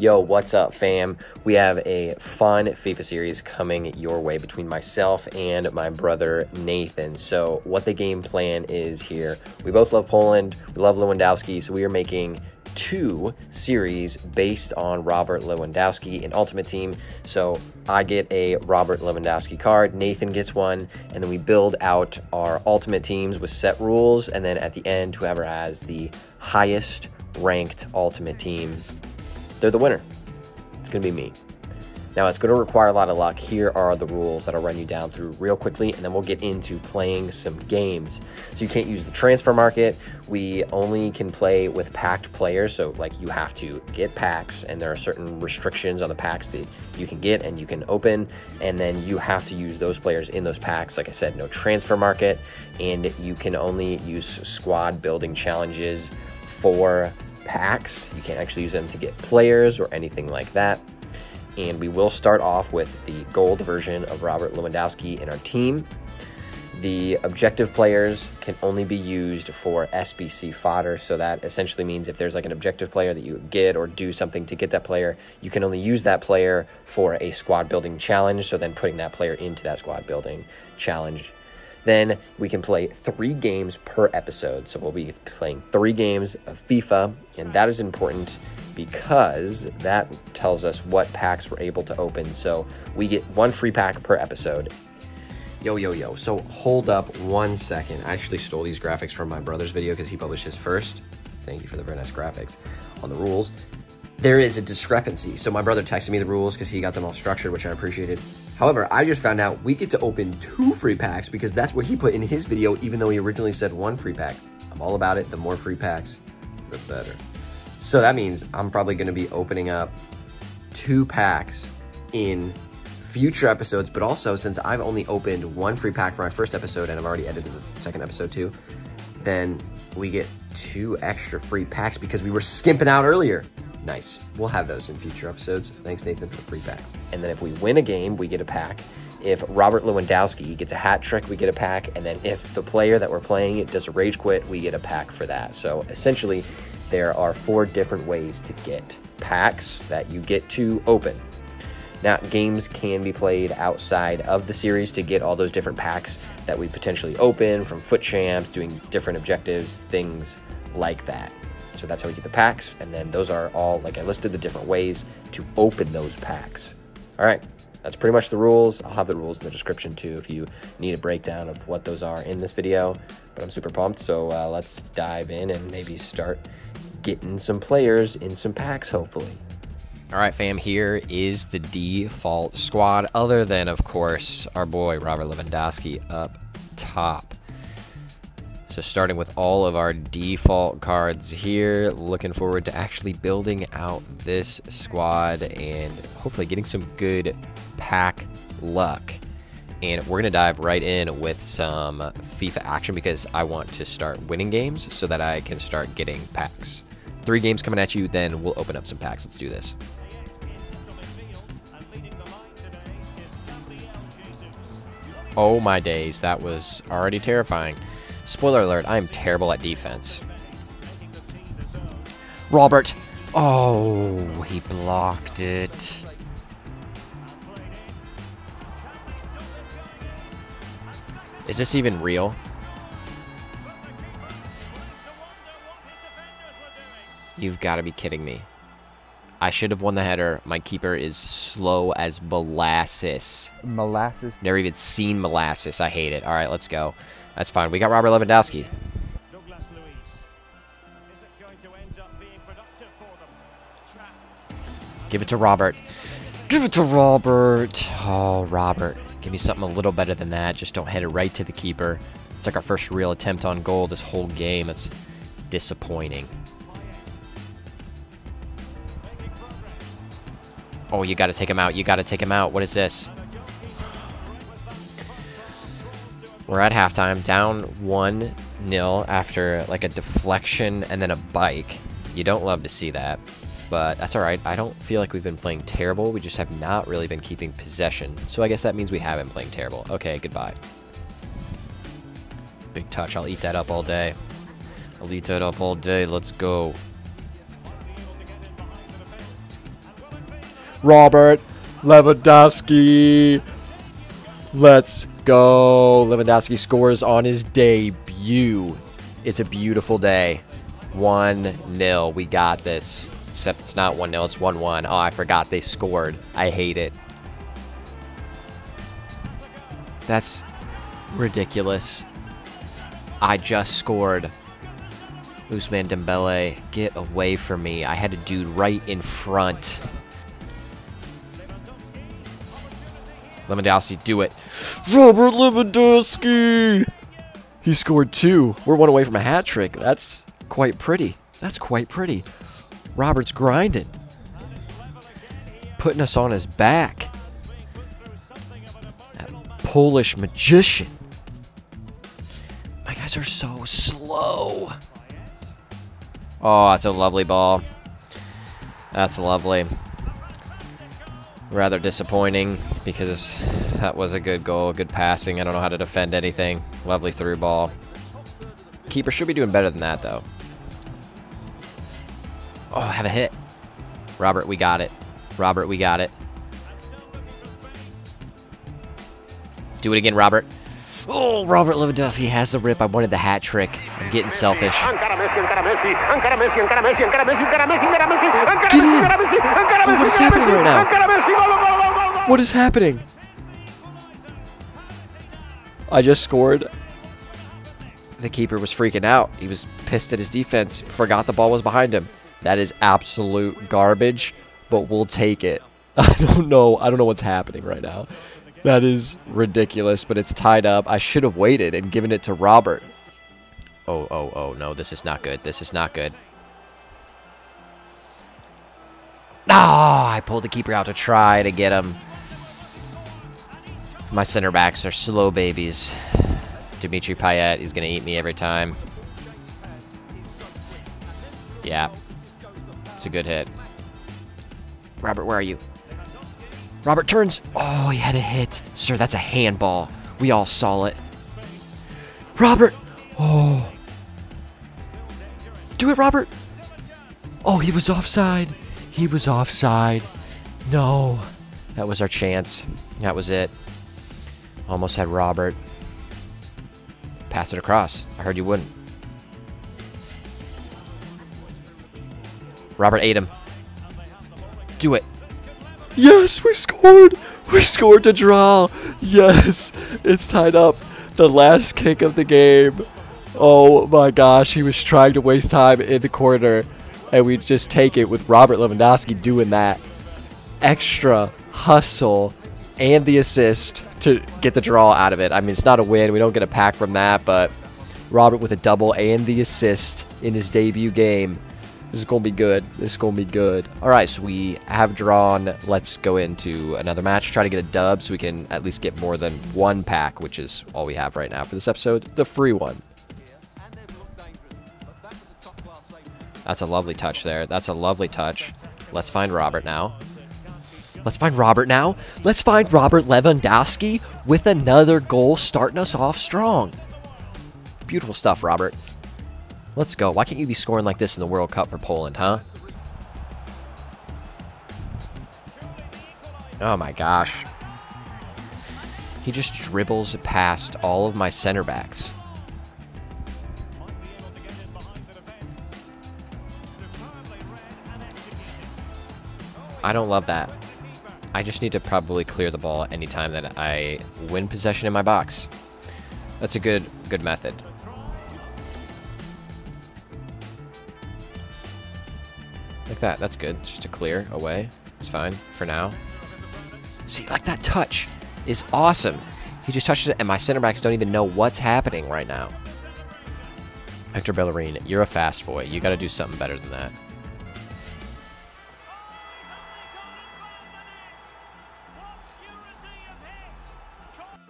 Yo, what's up, fam? We have a fun FIFA series coming your way between myself and my brother Nathan. So what the game plan is here, we both love Poland, we love Lewandowski, so we are making two series based on Robert Lewandowski in Ultimate Team. So I get a Robert Lewandowski card, Nathan gets one, and then we build out our Ultimate Teams with set rules, and then at the end, whoever has the highest ranked Ultimate Team, they're the winner. It's gonna be me. Now, it's gonna require a lot of luck. Here are the rules that I'll run you down through real quickly, and then we'll get into playing some games. So you can't use the transfer market. We only can play with packed players. So like, you have to get packs, and there are certain restrictions on the packs that you can get and you can open, and then you have to use those players in those packs. Like I said, no transfer market, and you can only use squad building challenges for packs. You can't actually use them to get players or anything like that. And we will start off with the gold version of Robert Lewandowski in our team. The objective players can only be used for SBC fodder, so that essentially means if there's like an objective player that you get or do something to get that player, you can only use that player for a squad building challenge, so then putting that player into that squad building challenge. Then we can play 3 games per episode. So we'll be playing 3 games of FIFA, and that is important because that tells us what packs we're able to open. So we get 1 free pack per episode. Yo. So hold up one second. I actually stole these graphics from my brother's video because he published his first. Thank you for the very nice graphics on the rules. There is a discrepancy. So my brother texted me the rules because he got them all structured, which I appreciated. However, I just found out we get to open 2 free packs because that's what he put in his video, even though he originally said 1 free pack. I'm all about it. The more free packs, the better. So that means I'm probably going to be opening up 2 packs in future episodes, but also since I've only opened 1 free pack for my first episode and I've already edited the second episode too, then we get 2 extra free packs because we were skimping out earlier. Nice. We'll have those in future episodes. Thanks, Nathan, for the free packs. And then if we win a game, we get a pack. If Robert Lewandowski gets a hat trick, we get a pack. And then if the player that we're playing does a rage quit, we get a pack for that. So essentially, there are 4 different ways to get packs that you get to open. Now, games can be played outside of the series to get all those different packs that we potentially open from foot champs, doing different objectives, things like that. So that's how we get the packs, and then those are all, like I listed, the different ways to open those packs. All right, that's pretty much the rules. I'll have the rules in the description too if you need a breakdown of what those are in this video, but I'm super pumped, so let's dive in and maybe start getting some players in some packs, hopefully. All right, fam, here is the default squad, other than, of course, our boy Robert Lewandowski up top. So starting with all of our default cards here, looking forward to actually building out this squad and hopefully getting some good pack luck. And we're going to dive right in with some FIFA action because I want to start winning games so that I can start getting packs. 3 games coming at you, then we'll open up some packs. Let's do this. Oh my days, that was already terrifying. Spoiler alert, I am terrible at defense. Robert! Oh, he blocked it. Is this even real? You've got to be kidding me. I should have won the header. My keeper is slow as molasses. Molasses? Never even seen molasses. I hate it. All right, let's go. That's fine. We got Robert Lewandowski. Douglas Luiz. Is it going to end up being productive for them? Trap. Give it to Robert. Give it to Robert. Oh, Robert. Give me something a little better than that. Just don't head it right to the keeper. It's like our first real attempt on goal this whole game. It's disappointing. Oh, you got to take him out. You got to take him out. What is this? We're at halftime, down 1-0 after like a deflection and then a bike. You don't love to see that, but that's all right. I don't feel like we've been playing terrible. We just have not really been keeping possession. So I guess that means we have been playing terrible. Okay, goodbye. Big touch. I'll eat that up all day. Let's go. Robert Lewandowski. Let's go. Lewandowski scores on his debut. It's a beautiful day. 1-0. We got this. Except it's not 1-0. It's 1-1. Oh, I forgot they scored. I hate it. That's ridiculous. I just scored. Ousmane Dembele, get away from me. I had a dude right in front. Lewandowski, do it. Robert Lewandowski! He scored two. We're one away from a hat trick. That's quite pretty. That's quite pretty. Robert's grinding. Putting us on his back. That Polish magician. My guys are so slow. Oh, that's a lovely ball. That's lovely. Rather disappointing because that was a good goal, good passing. I don't know how to defend anything. Lovely through ball. Keeper should be doing better than that, though. Oh, have a hit. Robert, we got it. Robert, we got it. Do it again, Robert. Oh, Robert Lewandowski has the rip. I wanted the hat trick. I'm getting selfish. Get in. Oh, what is happening right now? What is happening? I just scored. The keeper was freaking out. He was pissed at his defense. Forgot the ball was behind him. That is absolute garbage, but we'll take it. I don't know. I don't know what's happening right now. That is ridiculous, but it's tied up. I should have waited and given it to Robert. Oh, no, this is not good. This is not good. Ah, I pulled the keeper out to try to get him. My center backs are slow babies. Dimitri Payet is going to eat me every time. Yeah, it's a good hit. Robert, where are you? Robert turns. Oh, he had a hit. Sir, that's a handball. We all saw it. Robert. Oh. Do it, Robert. Oh, he was offside. He was offside. No. That was our chance. That was it. Almost had Robert. Pass it across. I heard you wouldn't. Robert ate him. Do it. Yes, we scored! We scored to draw! Yes! It's tied up. The last kick of the game. Oh my gosh, he was trying to waste time in the corner. And we just take it with Robert Lewandowski doing that extra hustle and the assist to get the draw out of it. I mean, it's not a win. We don't get a pack from that, but Robert with a double and the assist in his debut game. This is going to be good. This is going to be good. All right, so we have drawn. Let's go into another match, try to get a dub so we can at least get more than one pack, which is all we have right now for this episode, the free one. That's a lovely touch there. That's a lovely touch. Let's find Robert now. Let's find Robert now. Let's find Robert Lewandowski with another goal starting us off strong. Beautiful stuff, Robert. Let's go. Why can't you be scoring like this in the World Cup for Poland, huh? Oh my gosh. He just dribbles past all of my center backs. I don't love that. I just need to probably clear the ball anytime that I win possession in my box. That's a good method. Like that, that's good. Just to clear away. It's fine for now. See, like that touch is awesome. He just touches it, and my center backs don't even know what's happening right now. Hector Bellerin, you're a fast boy. You got to do something better than that.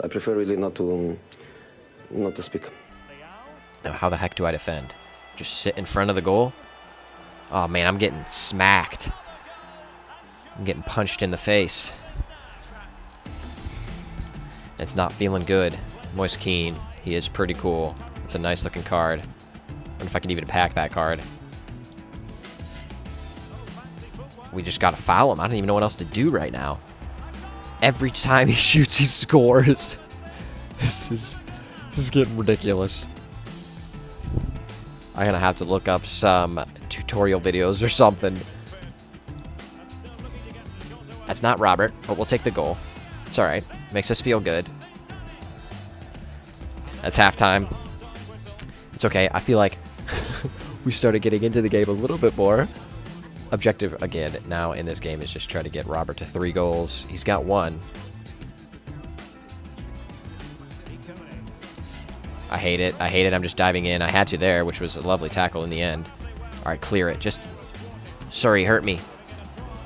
I prefer really not to speak. Now, how the heck do I defend? Just sit in front of the goal? Oh, man, I'm getting smacked. I'm getting punched in the face. It's not feeling good. Moise Keane, he is pretty cool. It's a nice-looking card. I wonder if I can even pack that card. we just got to foul him. I don't even know what else to do right now. Every time he shoots, he scores. This is getting ridiculous. I'm going to have to look up some tutorial videos or something. That's not Robert, but we'll take the goal. It's all right. Makes us feel good. That's halftime. It's okay. I feel like we started getting into the game a little bit more. Objective again now in this game is just try to get Robert to 3 goals. He's got 1. I hate it. I hate it. I'm just diving in. I had to there, which was a lovely tackle in the end. All right, clear it. Just... Sorry, hurt me.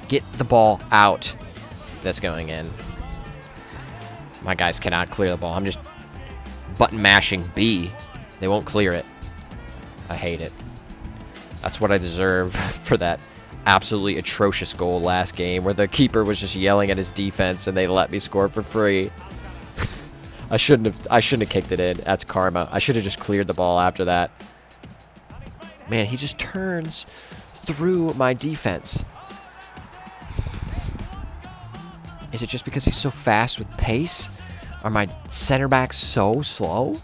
Get the ball out. That's going in. My guys cannot clear the ball. I'm just button mashing B. They won't clear it. I hate it. That's what I deserve for that absolutely atrocious goal last game where the keeper was just yelling at his defense and they let me score for free. I shouldn't have kicked it in. That's karma. I should have just cleared the ball after that. Man, he just turns through my defense. Is it just because he's so fast with pace? Are my center backs so slow?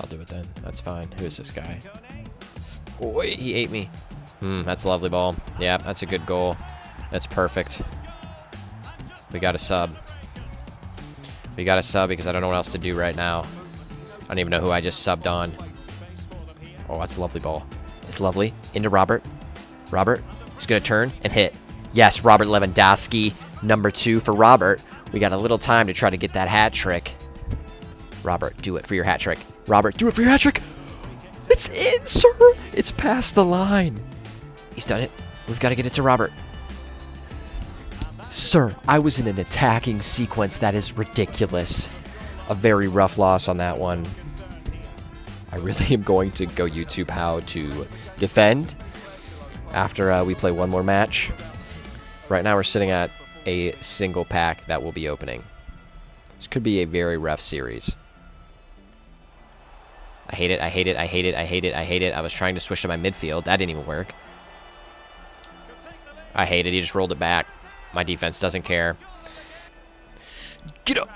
I'll do it then. That's fine. Who is this guy? Boy, he ate me. That's a lovely ball. Yeah, that's a good goal. That's perfect. We got a sub. We got a sub because I don't know what else to do right now. I don't even know who I just subbed on. Oh, that's a lovely ball. It's lovely. Into Robert. Robert, he's going to turn and hit. Yes, Robert Lewandowski, number 2 for Robert. We got a little time to try to get that hat trick. Robert, do it for your hat trick. Robert, do it for your hat trick. It's in, sir. It's past the line. He's done it. We've got to get it to Robert. Sir, I was in an attacking sequence. That is ridiculous. A very rough loss on that one. I really am going to go YouTube how to defend after we play one more match. Right now we're sitting at a single pack that will be opening. This could be a very rough series. I hate it, I hate it, I hate it, I hate it, I hate it. I was trying to switch to my midfield. That didn't even work. I hate it. He just rolled it back. My defense doesn't care. Get up!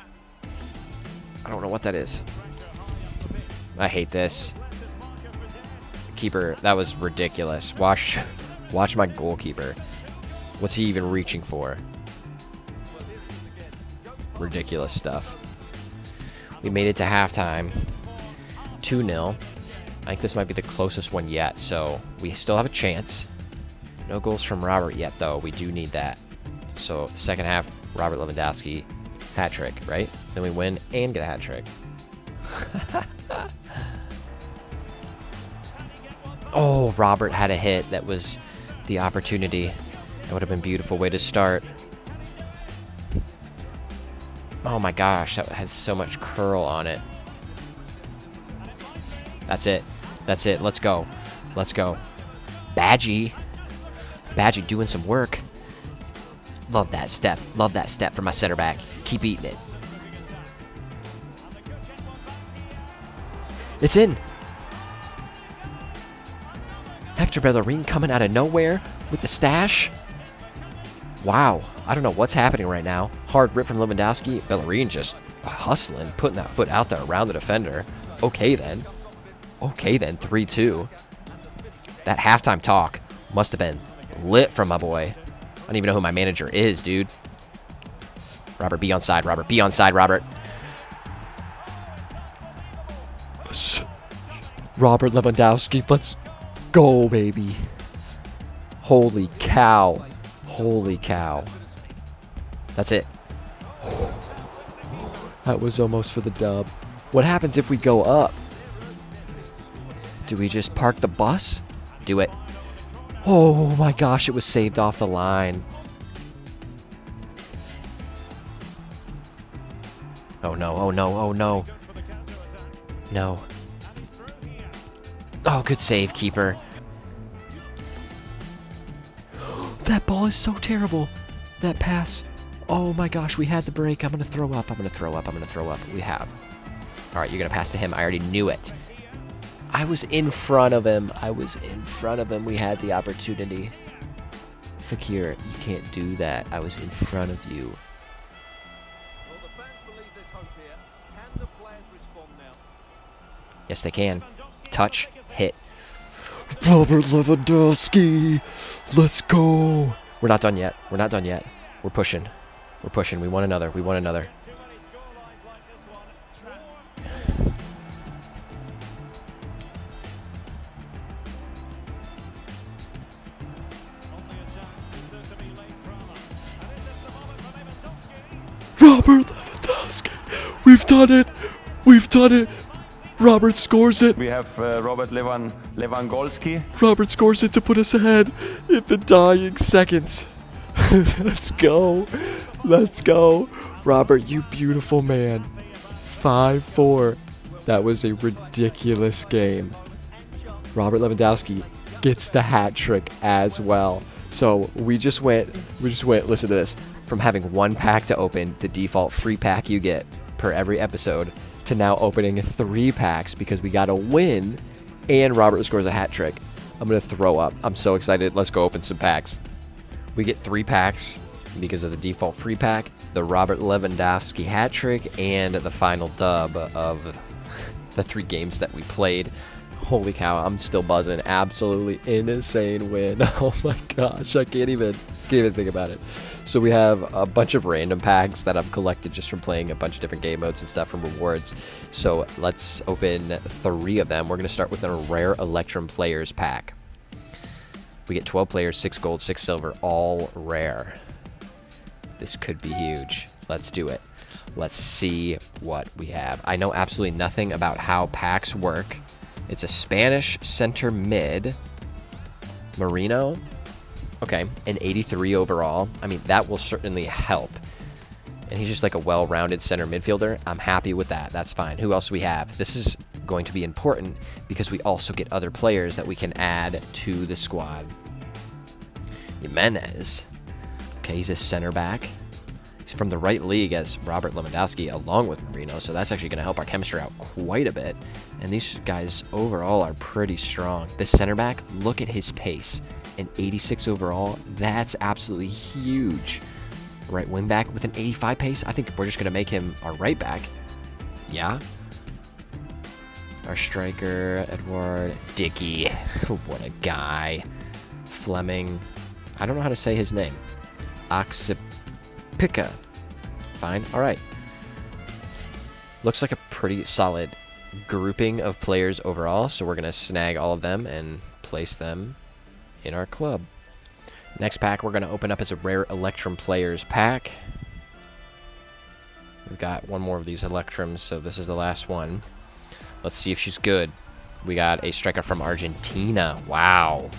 I don't know what that is. I hate this. Keeper, that was ridiculous. Watch my goalkeeper. What's he even reaching for? Ridiculous stuff. We made it to halftime. 2-0. I think this might be the closest one yet, so we still have a chance. No goals from Robert yet, though. We do need that. So, second half, Robert Lewandowski, hat trick, right? Then we win and get a hat trick. Oh, Robert had a hit. That was the opportunity. That would have been a beautiful way to start. Oh my gosh, that has so much curl on it. That's it. That's it. Let's go. Let's go. Badgie. Badgie doing some work. Love that step. Love that step for my center back. Keep eating it. It's in. Hector Bellerin coming out of nowhere with the stash. Wow. I don't know what's happening right now. Hard rip from Lewandowski. Bellerin just hustling, putting that foot out there around the defender. Okay then. Okay then, 3-2. That halftime talk must have been lit from my boy. I don't even know who my manager is, dude. Robert, be onside, Robert. Be onside, Robert. Robert Lewandowski, let's go, baby. Holy cow. Holy cow. That's it. That was almost for the dub. What happens if we go up? Do we just park the bus? Do it. Oh my gosh, it was saved off the line. Oh no, oh no, oh no. No. Oh, good save, keeper. That ball is so terrible. That pass. Oh my gosh, we had the break. I'm gonna throw up, I'm gonna throw up, I'm gonna throw up. We have. All right, you're gonna pass to him. I already knew it. I was in front of him. I was in front of him. We had the opportunity. Fakir, you can't do that. I was in front of you. Well, the fans believe there's hope here. Can the players respond now? Yes, they can. Touch, hit. Robert Lewandowski, let's go. We're not done yet. We're not done yet. We're pushing. We're pushing. We want another. We want another. Robert Lewandowski, we've done it. We've done it. Robert scores it. We have Robert Lewandowski. Robert scores it to put us ahead in the dying seconds. Let's go. Let's go. Robert, you beautiful man. 5-4. That was a ridiculous game. Robert Lewandowski gets the hat trick as well. So we just went, listen to this. From having one pack to open, the default free pack you get per every episode, to now opening 3 packs because we got a win and Robert scores a hat trick. I'm going to throw up. I'm so excited. Let's go open some packs. We get 3 packs because of the default free pack, the Robert Lewandowski hat trick, and the final dub of the 3 games that we played. Holy cow, I'm still buzzing. Absolutely insane win. Oh my gosh, I can't even think about it. So we have a bunch of random packs that I've collected just from playing a bunch of different game modes and stuff from rewards. So let's open 3 of them. We're going to start with a Rare Electrum Players pack. We get 12 players, 6 gold, 6 silver, all rare. This could be huge. Let's do it. Let's see what we have. I know absolutely nothing about how packs work. It's a Spanish center mid, Marino, okay, and 83 overall. I mean, that will certainly help. And he's just like a well-rounded center midfielder. I'm happy with that. That's fine. Who else do we have? This is going to be important because we also get other players that we can add to the squad. Jimenez. Okay, he's a center back. He's from the right league as Robert Lewandowski along with Marino, so that's actually going to help our chemistry out quite a bit. And these guys overall are pretty strong. The center back, look at his pace. An 86 overall, that's absolutely huge. Right wing back with an 85 pace, I think we're just going to make him our right back. Yeah. Our striker, Edward Dickey. What a guy. Fleming. I don't know how to say his name. Oxypica. Fine. All right. Looks like a pretty solid grouping of players overall, so we're going to snag all of them and place them in our club. Next pack we're going to open up is a Rare Electrum Players pack. We've got one more of these Electrums, so this is the last one. Let's see if she's good. We got a striker from Argentina. Wow.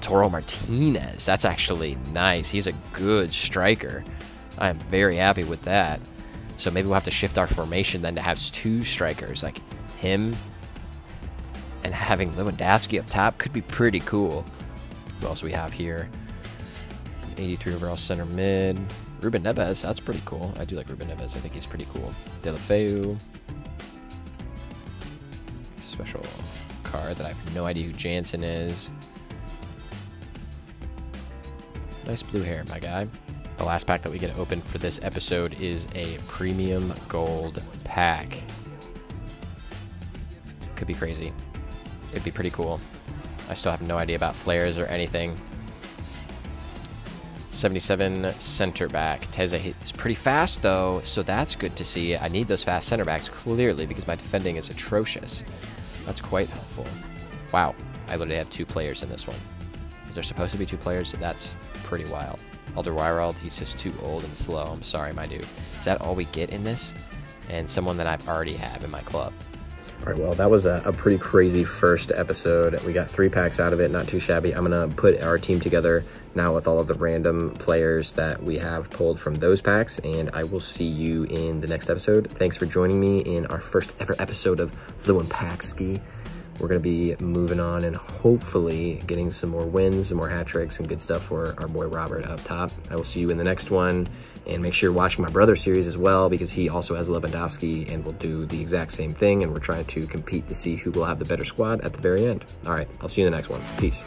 Toro Martinez. That's actually nice. He's a good striker. I am very happy with that. So maybe we'll have to shift our formation then to have 2 strikers. Like him and having Lewandowski up top could be pretty cool. Who else we have here? 83 overall center mid. Ruben Neves. That's pretty cool. I do like Ruben Neves. I think he's pretty cool. Dele Faehu. Special card that I have no idea who Jansen is. Nice blue hair, my guy. The last pack that we get open for this episode is a premium gold pack. Could be crazy. It'd be pretty cool. I still have no idea about flares or anything. 77 center back. Teze is pretty fast though, so that's good to see. I need those fast center backs clearly because my defending is atrocious. That's quite helpful. Wow, I literally have 2 players in this one. Is there supposed to be 2 players? That's pretty wild. Alderweireld, he's just too old and slow. I'm sorry, my dude. Is that all we get in this? And someone that I've already have in my club. All right, well, that was a pretty crazy first episode. We got 3 packs out of it, not too shabby. I'm going to put our team together now with all of the random players that we have pulled from those packs, and I will see you in the next episode. Thanks for joining me in our first ever episode of LewanPACKski. We're going to be moving on and hopefully getting some more wins, some more hat tricks, and good stuff for our boy Robert up top. I will see you in the next one. And make sure you're watching my brother's series as well, because he also has Lewandowski and will do the exact same thing. And we're trying to compete to see who will have the better squad at the very end. All right, I'll see you in the next one. Peace.